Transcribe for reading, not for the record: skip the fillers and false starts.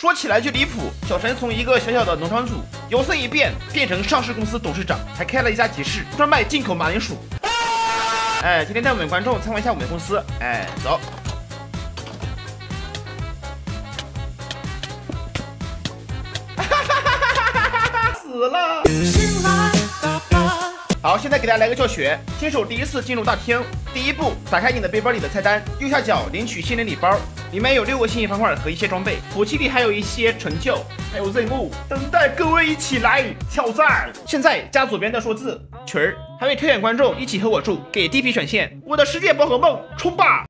说起来就离谱，小陈从一个小小的农场主摇身一变，变成上市公司董事长，还开了一家集市，专卖进口马铃薯。哎，今天带我们观众参观一下我们公司。哎，走。死了！好，现在给大家来个教学。新手第一次进入大厅，第一步，打开你的背包里的菜单，右下角领取新人礼包。 里面有6个信息方块和一些装备，武器里还有一些成就，还有任务，等待各位一起来挑战。现在加左边的数字群，还有挑选观众一起和我住，给第一批选线。我的世界宝可梦，冲吧！